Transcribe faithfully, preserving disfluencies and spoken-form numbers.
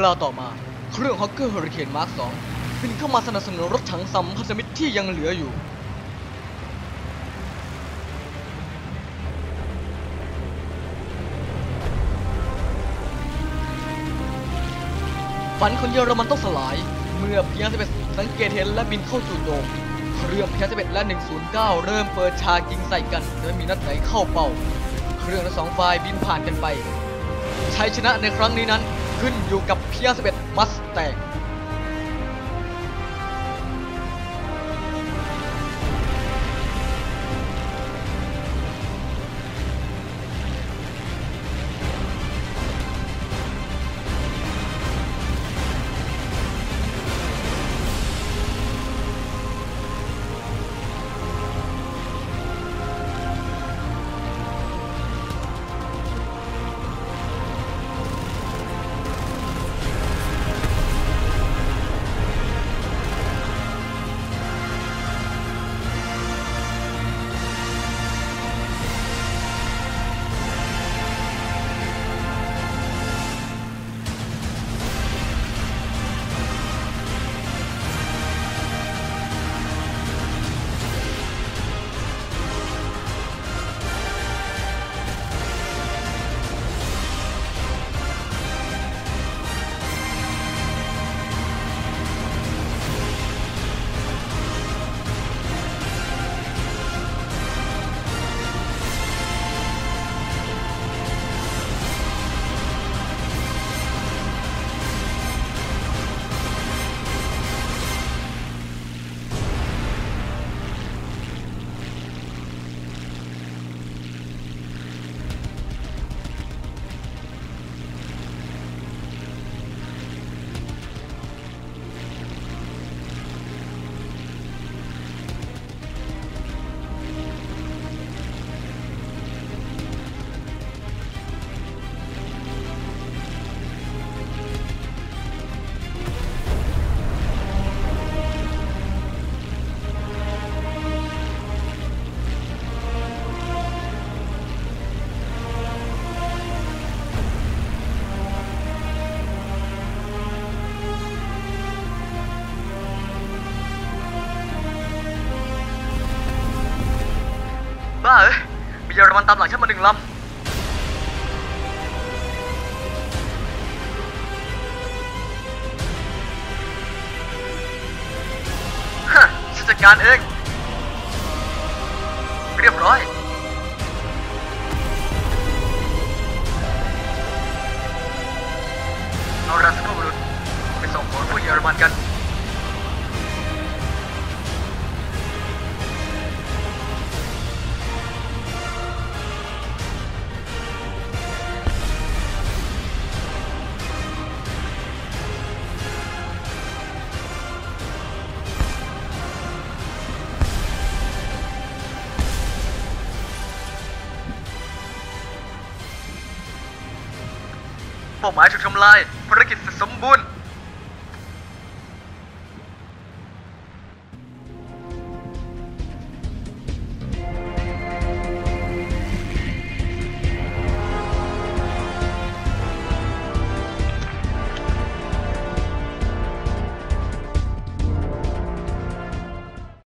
วลาต่อมาเครื่องฮอคเกอร์เฮอริเคนมาร์คสองบินเข้ามาสนับสนุนรถถังสัมพันธมิตรที่ยังเหลืออยู่ฝันคนเยอรมันต้องสลายเมื่อพยัคฆ์สิบเอ็ดสังเกตเห็นและบินเข้าสู่โดมเครื่องพยัคฆ์สิบเอ็ดและหนึ่งศูนย์เก้าเริ่มเปิดฉากยิงใส่กันโดยมีนัดไหนเข้าเป้าเครื่องทั้งสองฝ่ายบินผ่านกันไปชัยชนะในครั้งนี้นั้นขึ้นอยู่กับพยัคฆ์สิบเอ็ดมัสแตงมีเยอรมันตามหลังฉันมาหนึ่งลำฮะฉันจัดการเองเรียบร้อยเอาราสปูรุนไปส่งผลผู้เยอรมันกันหมายถูกทำลายภารกิจเสร็จสมบูรณ์